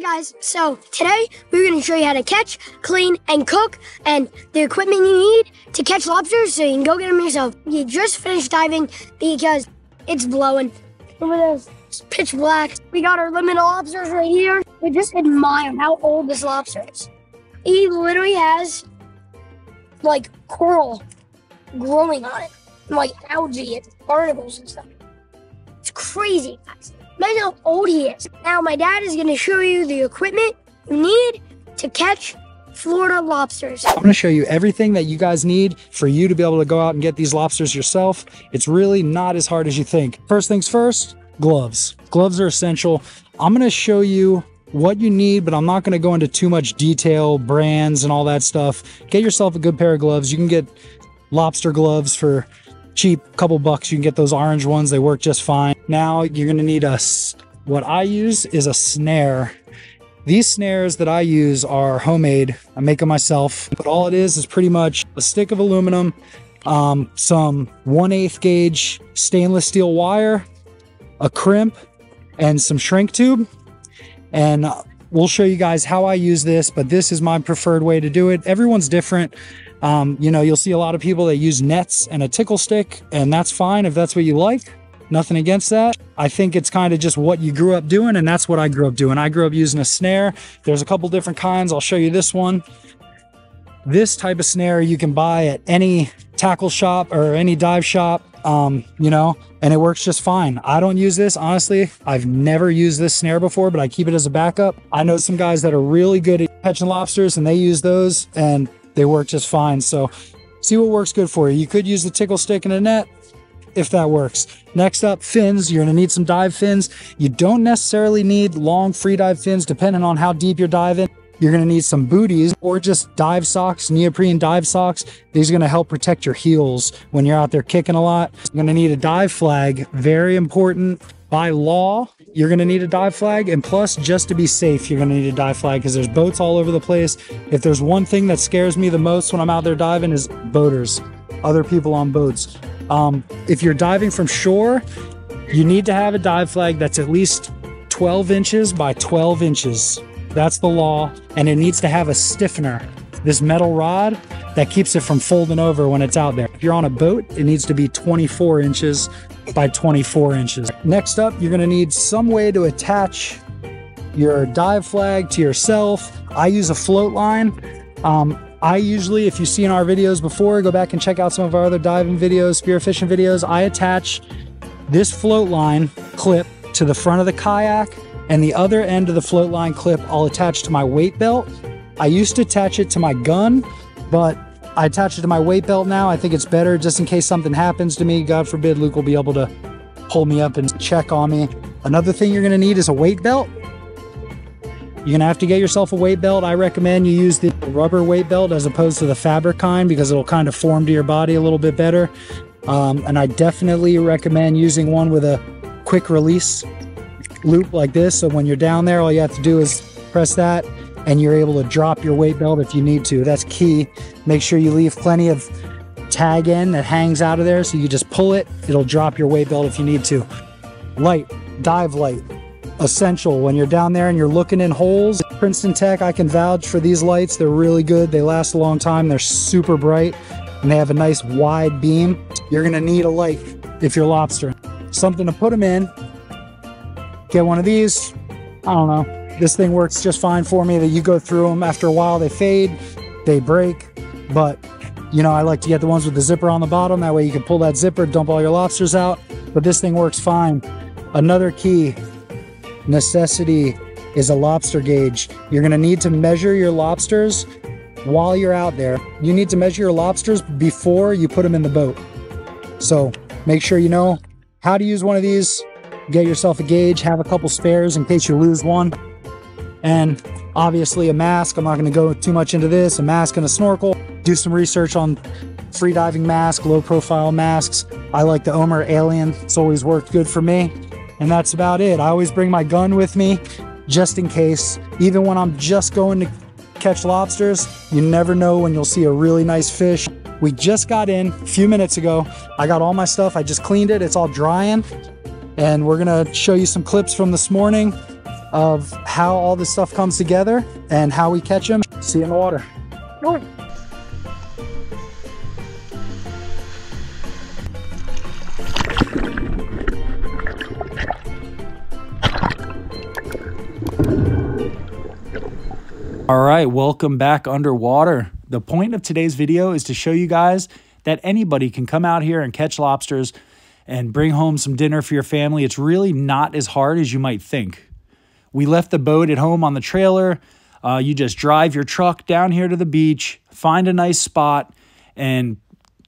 Hi guys, so today we're going to show you how to catch, clean, and cook, and the equipment you need to catch lobsters so you can go get them yourself. You just finished diving because it's blowing. Look at this, it's pitch black. We got our limit lobsters right here. We just admire how old this lobster is. He literally has like coral growing on it, and like algae and barnacles and stuff. It's crazy, guys. Imagine how old he is. Now my dad is gonna show you the equipment you need to catch Florida lobsters. I'm gonna show you everything that you guys need for you to be able to go out and get these lobsters yourself. It's really not as hard as you think. First things first, gloves. Gloves are essential. I'm gonna show you what you need, but I'm not gonna go into too much detail, brands and all that stuff. Get yourself a good pair of gloves. You can get lobster gloves for cheap, couple bucks. You can get those orange ones. They work just fine. Now you're gonna need what I use is a snare. These snares that I use are homemade. I make them myself, but all it is pretty much a stick of aluminum, some 1/8 gauge stainless steel wire, a crimp, and some shrink tube. And we'll show you guys how I use this, but this is my preferred way to do it. Everyone's different. You know, you'll see a lot of people that use nets and a tickle stick, and that's fine if that's what you like. Nothing against that. I think it's kind of just what you grew up doing, and that's what I grew up doing. I grew up using a snare. There's a couple different kinds. I'll show you this one. This type of snare you can buy at any tackle shop or any dive shop, you know, and it works just fine. I don't use this, honestly. I've never used this snare before, but I keep it as a backup. I know some guys that are really good at catching lobsters, and they use those, and they work just fine. So see what works good for you. You could use the tickle stick and a net if that works. Next up, fins. You're gonna need some dive fins. You don't necessarily need long free dive fins depending on how deep you're diving. You're gonna need some booties or just dive socks, neoprene dive socks. These are gonna help protect your heels when you're out there kicking a lot. You're gonna need a dive flag, very important. By law, you're gonna need a dive flag, and plus, just to be safe, you're gonna need a dive flag because there's boats all over the place. If there's one thing that scares me the most when I'm out there diving is boaters, other people on boats. If you're diving from shore, you need to have a dive flag that's at least 12 inches by 12 inches. That's the law, and it needs to have a stiffener, this metal rod that keeps it from folding over when it's out there. If you're on a boat, it needs to be 24 inches by 24 inches. Next up, you're gonna need some way to attach your dive flag to yourself. I use a float line. I usually, if you've seen our videos before, go back and check out some of our other diving videos, spearfishing videos. I attach this float line clip to the front of the kayak, and the other end of the float line clip I'll attach to my weight belt. I used to attach it to my gun, but I attach it to my weight belt now. I think it's better just in case something happens to me. God forbid, Luke will be able to pull me up and check on me. Another thing you're gonna need is a weight belt. You're gonna have to get yourself a weight belt. I recommend you use the rubber weight belt as opposed to the fabric kind because it'll kind of form to your body a little bit better. And I definitely recommend using one with a quick release loop like this. So when you're down there, all you have to do is press that, and you're able to drop your weight belt if you need to. That's key. Make sure you leave plenty of tag end that hangs out of there so you just pull it, it'll drop your weight belt if you need to. Light, dive light, essential. When you're down there and you're looking in holes, Princeton Tech, I can vouch for these lights. They're really good. They last a long time. They're super bright, and they have a nice wide beam. You're gonna need a light if you're lobster. Something to put them in. Get one of these, I don't know. This thing works just fine for me. That you go through them, after a while they fade, they break, but you know, I like to get the ones with the zipper on the bottom. That way you can pull that zipper, dump all your lobsters out, but this thing works fine. Another key necessity is a lobster gauge. You're gonna need to measure your lobsters while you're out there. You need to measure your lobsters before you put them in the boat. So make sure you know how to use one of these. Get yourself a gauge, have a couple spares in case you lose one. And obviously a mask. I'm not going to go too much into this. A mask and a snorkel. Do some research on free diving masks, low profile masks. I like the Omer Alien. It's always worked good for me. And that's about it. I always bring my gun with me just in case. Even when I'm just going to catch lobsters, you never know when you'll see a really nice fish. We just got in a few minutes ago. I got all my stuff. I just cleaned it. It's all drying. And we're going to show you some clips from this morning. of how all this stuff comes together and how we catch them. See you in the water. All right, welcome back underwater. The point of today's video is to show you guys that anybody can come out here and catch lobsters and bring home some dinner for your family. It's really not as hard as you might think. We left the boat at home on the trailer. You just drive your truck down here to the beach, find a nice spot, and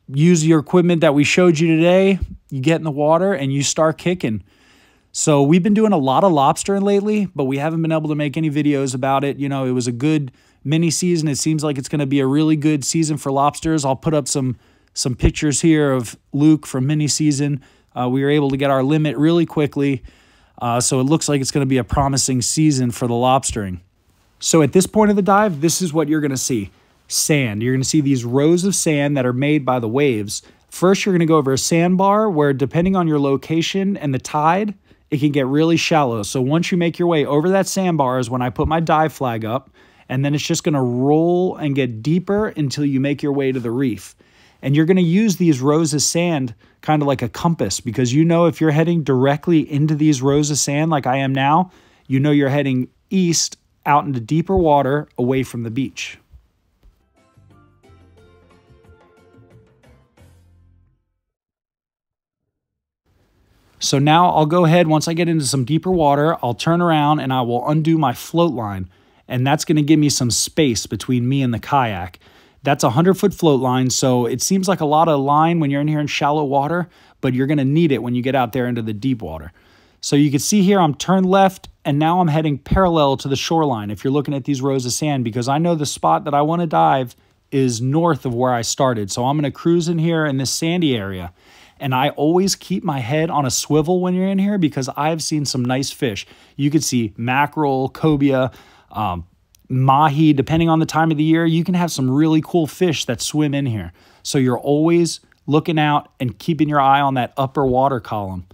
use your equipment that we showed you today. You get in the water and you start kicking. So we've been doing a lot of lobstering lately, but we haven't been able to make any videos about it. You know, it was a good mini season. It seems like it's going to be a really good season for lobsters. I'll put up some pictures here of Luke from mini season. We were able to get our limit really quickly. So it looks like it's going to be a promising season for the lobstering. So at this point of the dive, this is what you're going to see. Sand. You're going to see these rows of sand that are made by the waves. First, you're going to go over a sandbar where, depending on your location and the tide, it can get really shallow. So once you make your way over that sandbar is when I put my dive flag up, and then it's just gonna roll and get deeper until you make your way to the reef. And you're gonna use these rows of sand kind of like a compass, because you know if you're heading directly into these rows of sand like I am now, you know you're heading east out into deeper water away from the beach. So now I'll go ahead, once I get into some deeper water, I'll turn around and I will undo my float line. And that's going to give me some space between me and the kayak. That's a 100-foot float line, so it seems like a lot of line when you're in here in shallow water, but you're going to need it when you get out there into the deep water. So you can see here I'm turned left, and now I'm heading parallel to the shoreline if you're looking at these rows of sand, because I know the spot that I want to dive is north of where I started. So I'm going to cruise in here in this sandy area. And I always keep my head on a swivel when you're in here because I've seen some nice fish. You could see mackerel, cobia, mahi. Depending on the time of the year, you can have some really cool fish that swim in here. So you're always looking out and keeping your eye on that upper water column.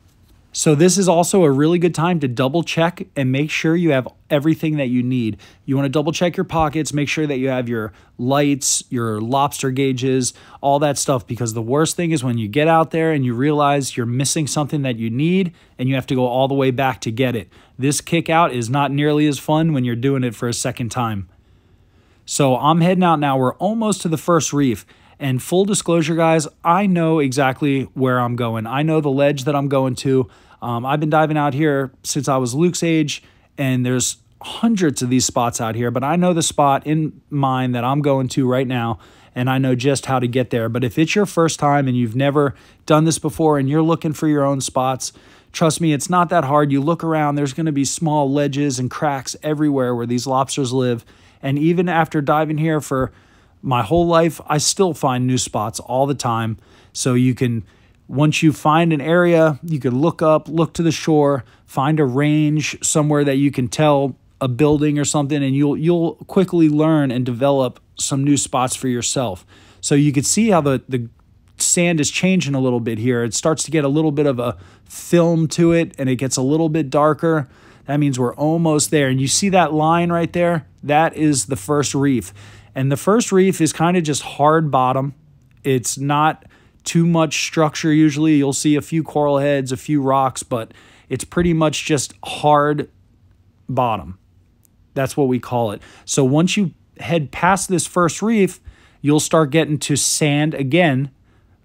So this is also a really good time to double check and make sure you have everything that you need. You want to double check your pockets, make sure that you have your lights, your lobster gauges, all that stuff, because the worst thing is when you get out there and you realize you're missing something that you need and you have to go all the way back to get it. This kick out is not nearly as fun when you're doing it for a second time. So I'm heading out now. We're almost to the first reef. And full disclosure, guys, I know exactly where I'm going. I know the ledge that I'm going to. I've been diving out here since I was Luke's age, and there's hundreds of these spots out here, but I know the spot in mind that I'm going to right now, and I know just how to get there. But if it's your first time and you've never done this before and you're looking for your own spots, trust me, it's not that hard. You look around, there's going to be small ledges and cracks everywhere where these lobsters live. And even after diving here for my whole life, I still find new spots all the time. So you can, once you find an area, you can look up, look to the shore, find a range somewhere that you can tell a building or something, and you'll quickly learn and develop some new spots for yourself. So you can see how the sand is changing a little bit here. It starts to get a little bit of a film to it, and it gets a little bit darker. That means we're almost there. And you see that line right there? That is the first reef. And the first reef is kind of just hard bottom. It's not too much structure usually. You'll see a few coral heads, a few rocks, but it's pretty much just hard bottom. That's what we call it. So once you head past this first reef, you'll start getting to sand again,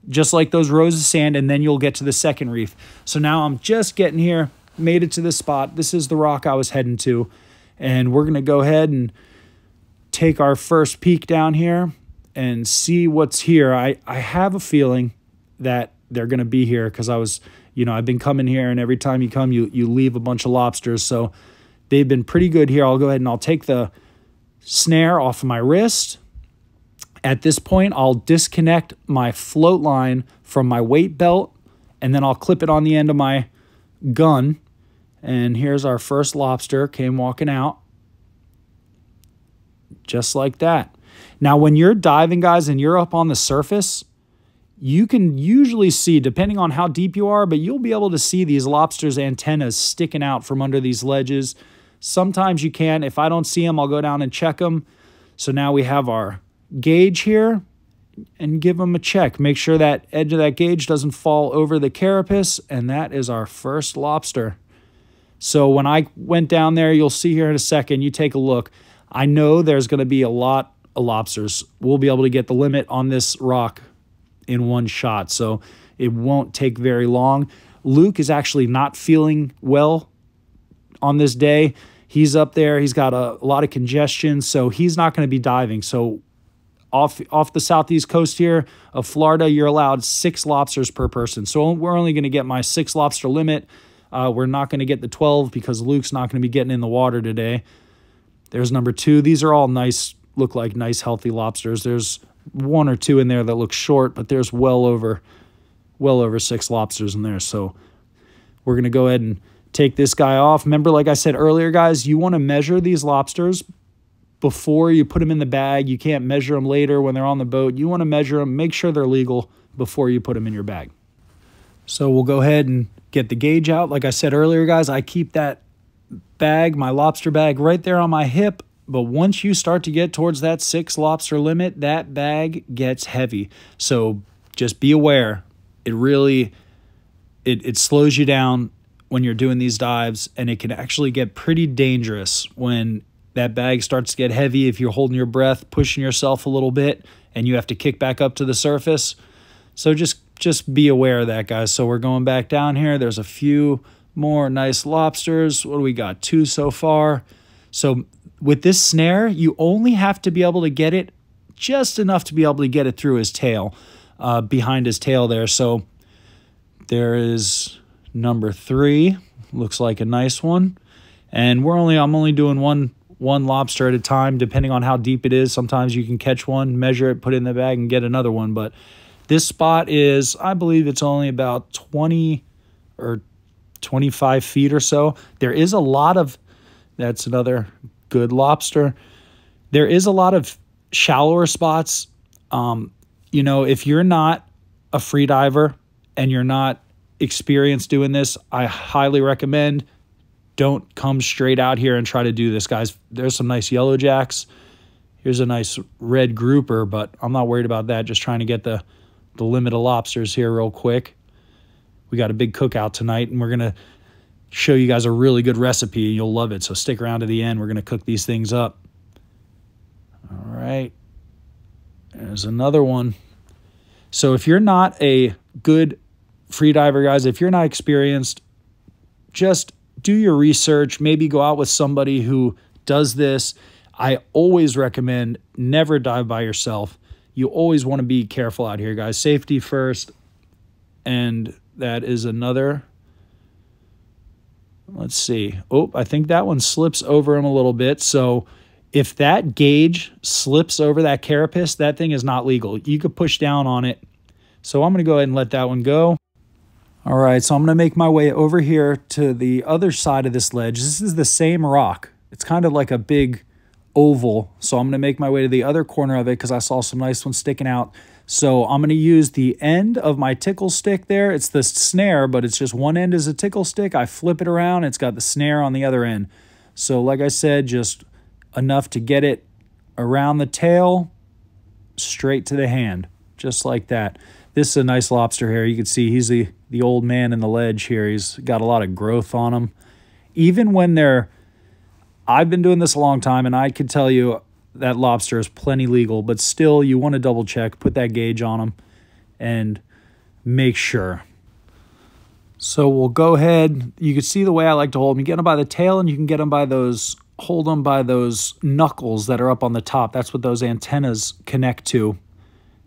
just like those rows of sand, and then you'll get to the second reef. So now I'm just getting here, made it to this spot. This is the rock I was heading to, and we're going to go ahead and take our first peek down here and see what's here. I have a feeling that they're going to be here because I've been coming here, and every time you come, you leave a bunch of lobsters. So they've been pretty good here. I'll go ahead and I'll take the snare off of my wrist. At this point, I'll disconnect my float line from my weight belt, and then I'll clip it on the end of my gun. And here's our first lobster, came walking out. Just like that. Now, when you're diving, guys, and you're up on the surface, you can usually see, depending on how deep you are, but you'll be able to see these lobsters' antennas sticking out from under these ledges. Sometimes you can. If I don't see them, I'll go down and check them. So now we have our gauge here and give them a check. Make sure that edge of that gauge doesn't fall over the carapace, and that is our first lobster. So when I went down there, you'll see here in a second, you take a look. I know there's going to be a lot of lobsters. We'll be able to get the limit on this rock in one shot, so it won't take very long. Luke is actually not feeling well on this day. He's up there. He's got a lot of congestion, so he's not going to be diving. So off the southeast coast here of Florida, you're allowed 6 lobsters per person. So we're only going to get my 6 lobster limit. We're not going to get the 12 because Luke's not going to be getting in the water today. There's number 2. These are all nice, look like nice, healthy lobsters. There's 1 or 2 in there that look short, but there's well over 6 lobsters in there. So we're going to go ahead and take this guy off. Remember, like I said earlier, guys, you want to measure these lobsters before you put them in the bag. You can't measure them later when they're on the boat. You want to measure them, make sure they're legal before you put them in your bag. So we'll go ahead and get the gauge out. Like I said earlier, guys, I keep that bag, my lobster bag, right there on my hip. But once you start to get towards that 6 lobster limit, that bag gets heavy. So just be aware. It really, it slows you down when you're doing these dives, and it can actually get pretty dangerous when that bag starts to get heavy. If you're holding your breath, pushing yourself a little bit, and you have to kick back up to the surface. So just be aware of that, guys. So we're going back down here. There's a few more nice lobsters. What do we got? 2 so far. So with this snare, you only have to be able to get it just enough to be able to get it through his tail, behind his tail there. So there is number 3, looks like a nice one, and I'm only doing one lobster at a time, depending on how deep it is. Sometimes you can catch one, measure it, put it in the bag, and get another one. But this spot is, I believe, it's only about 20 or 25 feet or so. There is a lot of, that's another good lobster. There is a lot of shallower spots. You know, if you're not a free diver and you're not experienced doing this, I highly recommend don't come straight out here and try to do this, guys. There's some nice yellow jacks. Here's a nice red grouper, but I'm not worried about that. Just trying to get the limit of lobsters here real quick. We got a big cookout tonight, and we're going to show you guys a really good recipe. You'll love it, so stick around to the end. We're going to cook these things up. All right. There's another one. So if you're not a good free diver, guys, if you're not experienced, just do your research. Maybe go out with somebody who does this. I always recommend never dive by yourself. You always want to be careful out here, guys. Safety first. And that is another. Let's see. Oh, I think that one slips over him a little bit. So if that gauge slips over that carapace, that thing is not legal. You could push down on it. So I'm going to go ahead and let that one go. All right, so I'm going to make my way over here to the other side of this ledge. This is the same rock. It's kind of like a big oval. So I'm going to make my way to the other corner of it because I saw some nice ones sticking out. So I'm going to use the end of my tickle stick there. It's the snare, but it's just one end is a tickle stick. I flip it around. It's got the snare on the other end. So like I said, just enough to get it around the tail, straight to the hand, just like that. This is a nice lobster here. You can see he's the old man in the ledge here. He's got a lot of growth on him. Even when they're, I've been doing this a long time, and I could tell you that lobster is plenty legal, but still you want to double check, put that gauge on them and make sure. So we'll go ahead. You can see the way I like to hold them. You get them by the tail, and you can get them by those, hold them by those knuckles that are up on the top. That's what those antennas connect to.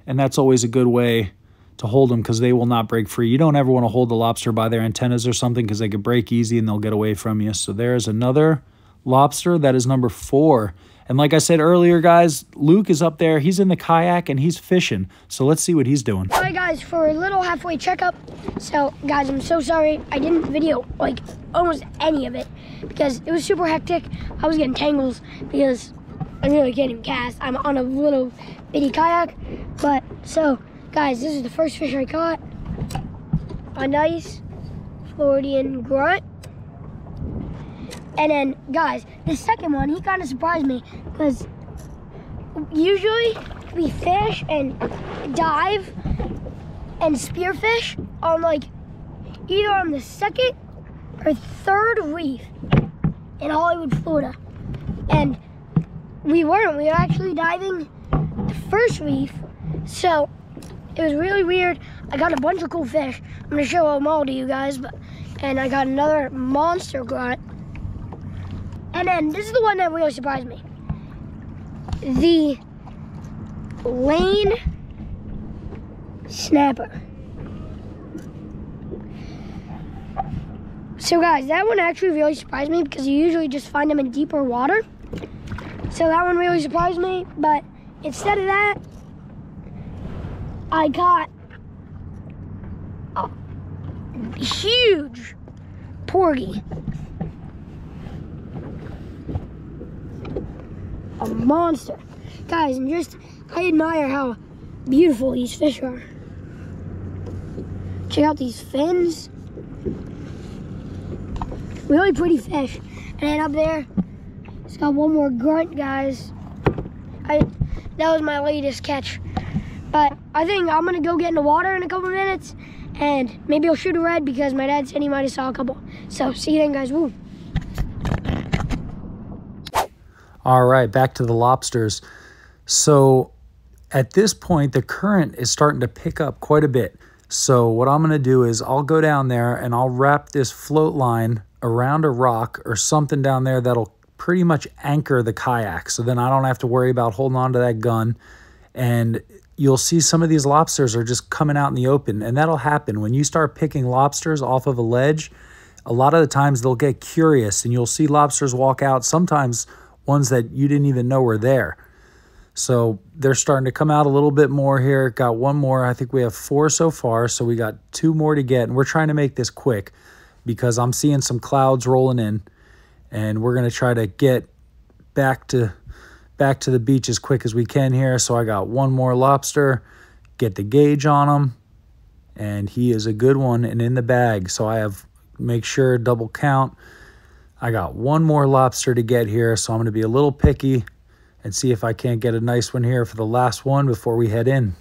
And that's always a good way to hold them because they will not break free. You don't ever want to hold the lobster by their antennas or something because they could break easy and they'll get away from you. So there's another lobster. That is number 4. And like I said earlier, guys, Luke is up there. He's in the kayak and he's fishing. So let's see what he's doing. All right, guys, for a little halfway checkup. So, guys, I'm so sorry. I didn't video, like, almost any of it because it was super hectic. I was getting tangles because I really can't even cast. I'm on a little bitty kayak. But, so, guys, this is the first fish I caught. A nice Floridian grunt. And then, guys, the second one, he kind of surprised me because usually we fish and dive and spearfish on like either on the second or third reef in Hollywood, Florida. And we weren't, we were actually diving the first reef. So it was really weird. I got a bunch of cool fish. I'm gonna show them all to you guys. But, and I got another monster grunt. And then this is the one that really surprised me. The Lane Snapper. So guys, that one actually really surprised me because you usually just find them in deeper water. So that one really surprised me, but instead of that, I got a huge porgy. A monster. Guys, and just, I admire how beautiful these fish are. Check out these fins. Really pretty fish. And then up there, it's got one more grunt, guys. That was my latest catch. But I think I'm gonna go get in the water in a couple minutes and maybe I'll shoot a red because my dad said he might have saw a couple. So see you then, guys. Woo. All right, back to the lobsters. So at this point, the current is starting to pick up quite a bit. So what I'm gonna do is I'll go down there and I'll wrap this float line around a rock or something down there that'll pretty much anchor the kayak. So then I don't have to worry about holding on to that gun. And you'll see some of these lobsters are just coming out in the open. And that'll happen. When you start picking lobsters off of a ledge, a lot of the times they'll get curious and you'll see lobsters walk out. Sometimes ones that you didn't even know were there. So they're starting to come out a little bit more here. Got one more. I think we have four so far. So we got two more to get. And we're trying to make this quick because I'm seeing some clouds rolling in. And we're going to try to get back to the beach as quick as we can here. So I got one more lobster. Get the gauge on him. And he is a good one and in the bag. So I have make sure double count. I got one more lobster to get here, so I'm going to be a little picky and see if I can't get a nice one here for the last one before we head in.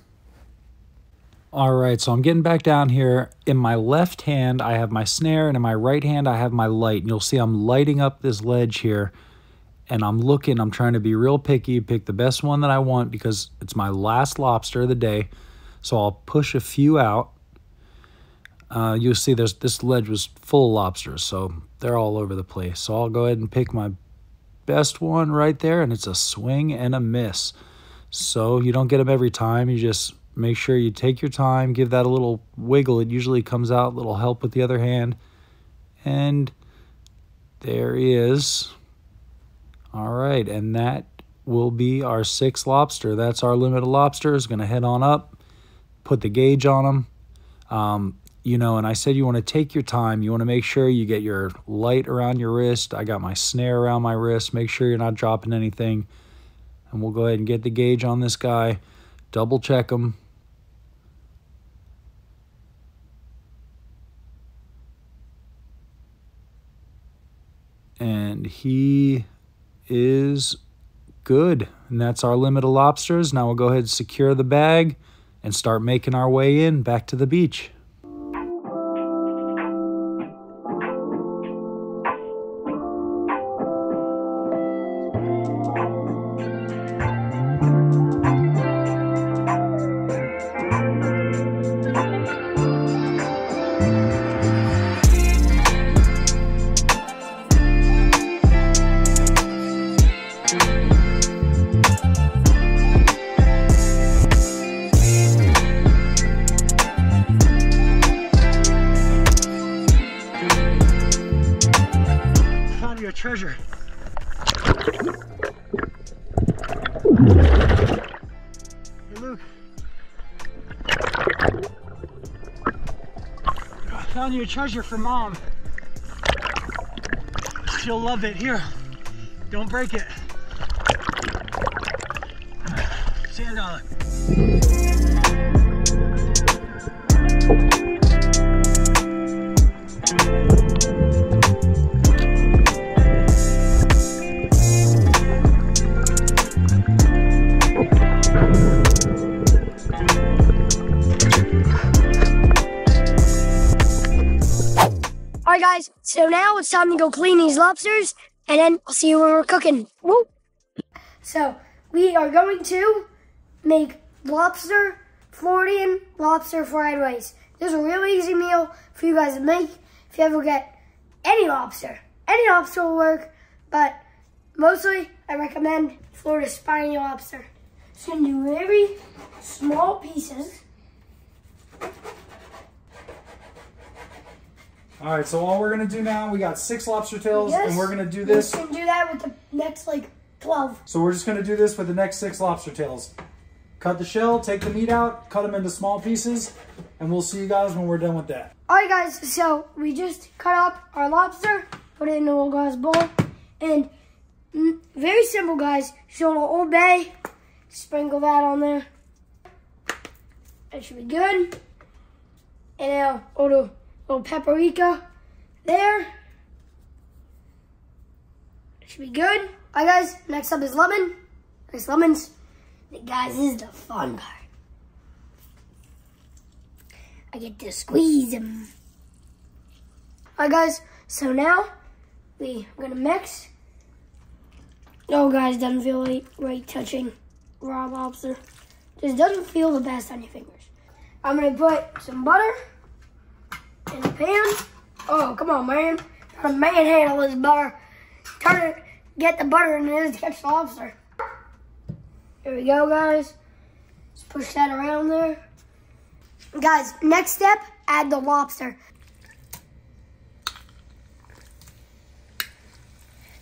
All right, so I'm getting back down here. In my left hand, I have my snare, and in my right hand, I have my light. And you'll see I'm lighting up this ledge here, and I'm looking. I'm trying to be real picky, pick the best one that I want because it's my last lobster of the day, so I'll push a few out. You'll see this ledge was full of lobsters, so they're all over the place. So I'll go ahead and pick my best one right there, and it's a swing and a miss. So you don't get them every time. You just make sure you take your time, give that a little wiggle. It usually comes out, a little help with the other hand. And there he is. All right, and that will be our sixth lobster. That's our limit of lobsters. Going to head on up, put the gauge on them. You know, and I said you want to take your time. You want to make sure you get your light around your wrist. I got my snare around my wrist. Make sure you're not dropping anything. And we'll go ahead and get the gauge on this guy. Double check him. And he is good. And that's our limit of lobsters. Now we'll go ahead and secure the bag and start making our way in back to the beach. Treasure. Hey Luke, I found you a treasure for Mom. She'll love it. Here, don't break it. Sand on it. guys, so now it's time to go clean these lobsters, and then I'll see you when we're cooking. Woo. So we are going to make lobster, Floridian lobster fried rice. This is a really easy meal for you guys to make if you ever get any lobster. Any lobster will work, but mostly I recommend Florida spiny lobster. Just gonna do very small pieces. All right, so all we're gonna do now, we got 6 lobster tails, and we're gonna do this. We're gonna do that with the next like 12. So we're just gonna do this with the next 6 lobster tails. Cut the shell, take the meat out, cut them into small pieces, and we'll see you guys when we're done with that. All right, guys, so we just cut up our lobster, put it in a little glass bowl, and very simple, guys. Just a little Old Bay, sprinkle that on there. That should be good. And now a little paprika there. That should be good. All right, guys, next up is lemon. Nice lemons. Guys, this is the fun part. I get to squeeze them. All right, guys, so now we're gonna mix. Oh, guys, doesn't feel right touching raw lobster. Just doesn't feel the best on your fingers. I'm gonna put some butter in the pan. Oh, come on, man. I'm gonna manhandle this butter. Turn it, get the butter in there to catch the lobster. Here we go, guys. Just push that around there. Guys, next step, add the lobster.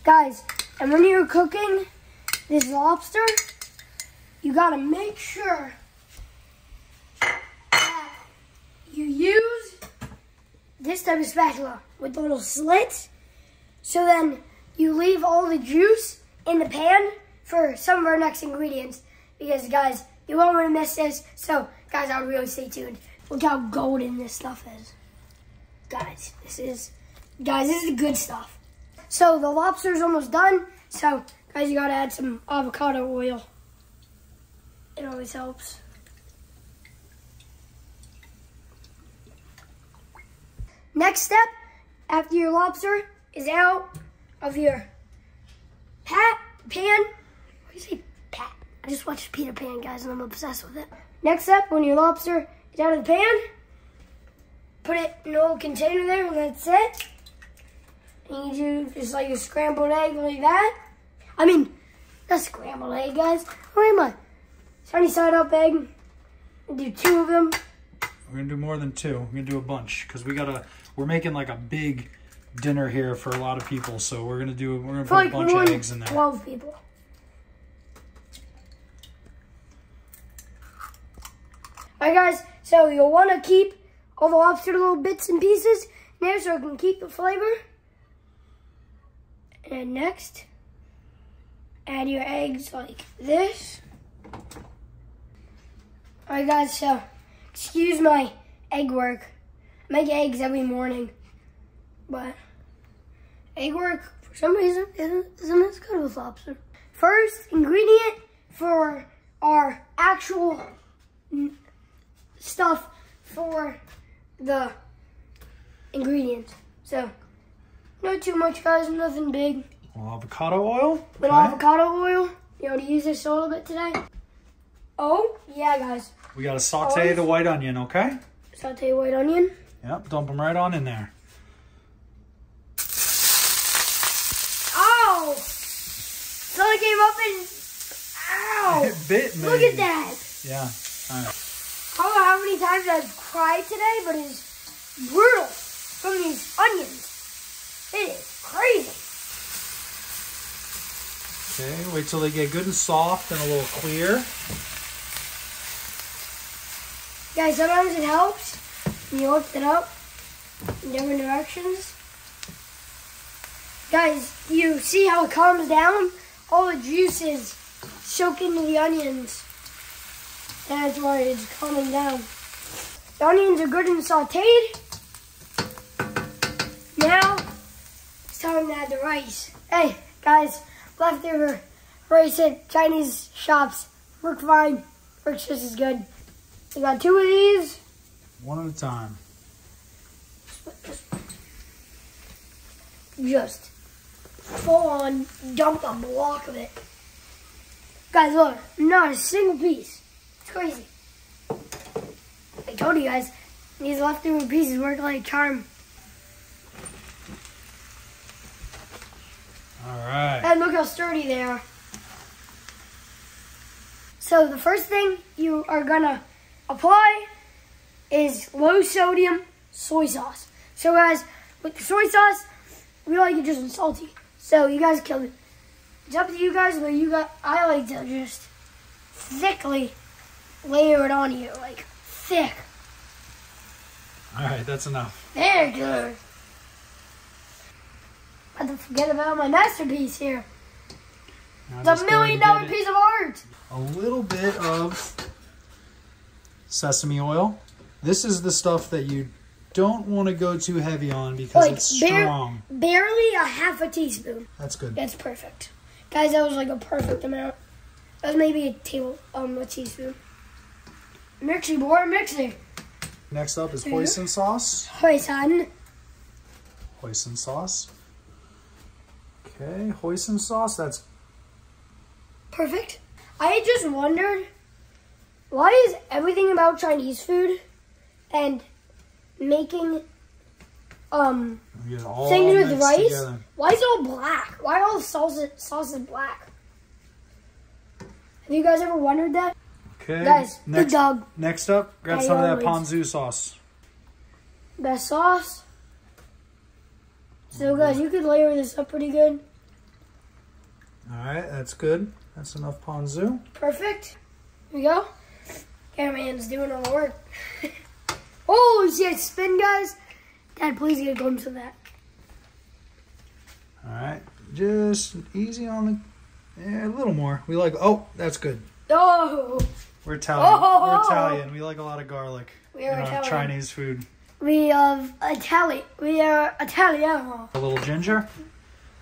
Guys, and when you're cooking this lobster, you gotta make sure that you use this type of spatula with the little slits, so then you leave all the juice in the pan for some of our next ingredients, because guys, you won't want to miss this. So guys, I would really stay tuned. Look how golden this stuff is. Guys, this is the good stuff. So the lobster is almost done. So guys, you gotta add some avocado oil. It always helps. Next step, after your lobster is out of your pan, you say pat. I just watched Peter Pan, guys, and I'm obsessed with it. Next up, when your lobster is out of the pan, put it in a little container there, and that's it. And you do just like a scrambled egg like that. I mean, not scrambled egg, guys. Where am I? Sunny side up egg. We'll do 2 of them. We're gonna do more than 2. We're gonna do a bunch, because we're making like a big dinner here for a lot of people. So we're gonna put like a bunch of eggs in there. 12 people. Alright, guys, so you'll want to keep all the lobster little bits and pieces there so it can keep the flavor. And next, add your eggs like this. Alright, guys, so excuse my egg work. I make eggs every morning, but egg work for some reason isn't as good with lobster. First ingredient for our actual stuff for the ingredients. So, not too much, guys, nothing big. Well, avocado oil. With avocado oil. You know, to use this a little bit today. Oh, yeah, guys. We gotta saute the white onion, okay? Saute white onion. Yep, dump them right on in there. Ow! Someone came up and, ow! It bit me. Look at that. Yeah, all right. I don't know how many times I've cried today, but it's brutal from these onions. It is crazy. Okay, wait till they get good and soft and a little clear. Guys, sometimes it helps when you lift it up in different directions. Guys, you see how it comes down? All the juices soak into the onions. That's why it's coming down. The onions are good and sauteed. Now, it's time to add the rice. Hey, guys, leftover rice at Chinese shops. Work fine, works just as good. We got 2 of these. One at a time. just full on dump a block of it. Guys, look, not a single piece. It's crazy. I told you guys, these leftover pieces work like a charm. All right. And look how sturdy they are. So the first thing you are gonna apply is low sodium soy sauce. So guys, with the soy sauce, we like it just salty. So you guys killed it. It's up to you guys, but you got, I like to just thickly layer it on you, like thick. All right, that's enough. Very good. I have to forget about my masterpiece here. It's $1 million piece of art. A little bit of sesame oil. This is the stuff that you don't want to go too heavy on because like, it's strong. Barely a half a teaspoon. That's good. That's perfect. Guys, that was like a perfect amount. That was maybe a teaspoon. Mixy boy, mixy. Next up is hoisin sauce. Hoisin sauce. Okay, hoisin sauce, that's perfect. I just wondered, why is everything about Chinese food and making things with rice together, why is it all black? Why are all sauces black? Have you guys ever wondered that? Okay, guys, next, next up, grab some of that ponzu sauce. Best sauce. So guys, you could layer this up pretty good. All right, that's good. That's enough ponzu. Perfect. Here we go. Cameraman's doing all the work. Oh, you see it spin, guys? Dad, please get a glimpse of that. All right, just easy on the, a little more. We like, oh, that's good. Oh. We're Italian. Oh. We're Italian. We like a lot of garlic in our Chinese food. We love Italian. We are Italian. A little ginger.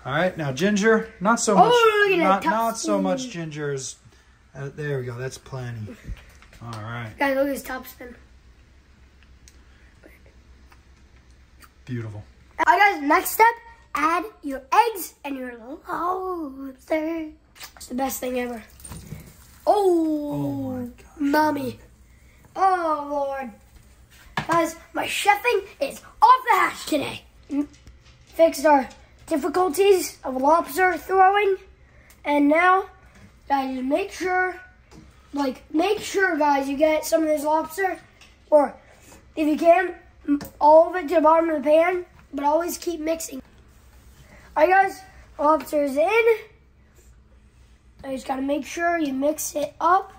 All right, now ginger, not so much. Oh, look at that. Not so much ginger as, there we go. That's plenty. All right. Guys, look at his top spin. Beautiful. All right, guys, next step, add your eggs and your lobster. It's the best thing ever. Oh, my gosh, mommy. Oh, Lord. Guys, my chefing is off the hash today. Fixed our difficulties of lobster throwing. And now, guys, make sure, guys, you get some of this lobster. Or, if you can, all of it to the bottom of the pan. But always keep mixing. All right, guys, lobster is in. I just gotta make sure you mix it up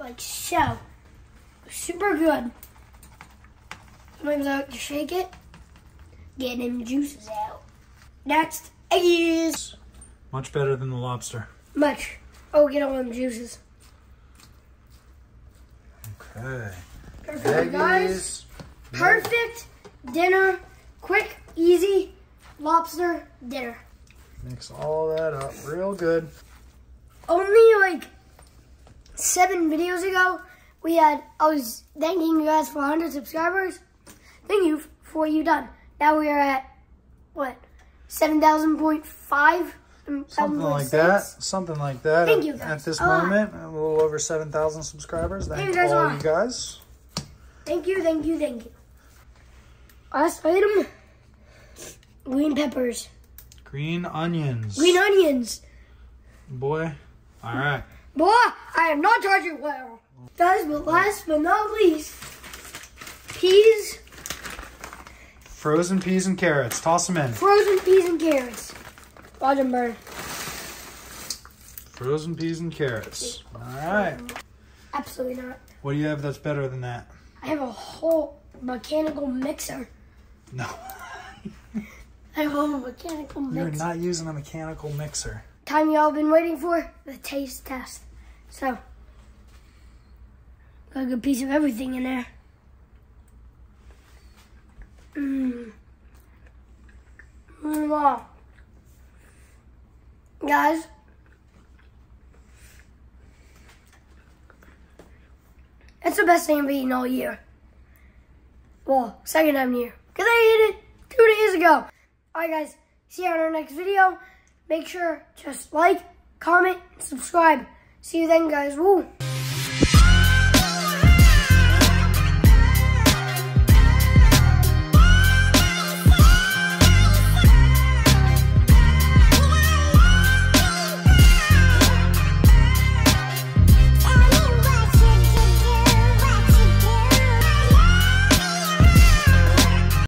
like so. Super good. Sometimes I like to shake it, get them juices out. Next, eggs. Much better than the lobster. Much. Oh, get all them juices. Okay. Perfect, guys. Perfect dinner. Quick, easy lobster dinner. Mix all that up real good. Only like 7 videos ago, I was thanking you guys for 100 subscribers. Thank you for what you've done. Now we are at, what, 7,000.5? Something like that. Something like that. Thank you guys. At this moment, a little over 7,000 subscribers. Thank you all you guys. Thank you, thank you, thank you. Last item, green peppers. Green onions. Green onions. Boy. All right. Boy, I am not charging well. Guys, but last but not least, peas. Frozen peas and carrots. Toss them in. Frozen peas and carrots. Watch them burn. Frozen peas and carrots. All right. Absolutely not. What do you have that's better than that? I have a whole mechanical mixer. No. I have a whole mechanical mixer. You're not using a mechanical mixer. Time y'all been waiting for, the taste test. So, got a good piece of everything in there. Wow. Guys. It's the best thing I've eaten all year. Well, second time in a year. Because I ate it 2 days ago. All right, guys. See you on our next video. Make sure just like, comment, and subscribe. See you then, guys. Woo!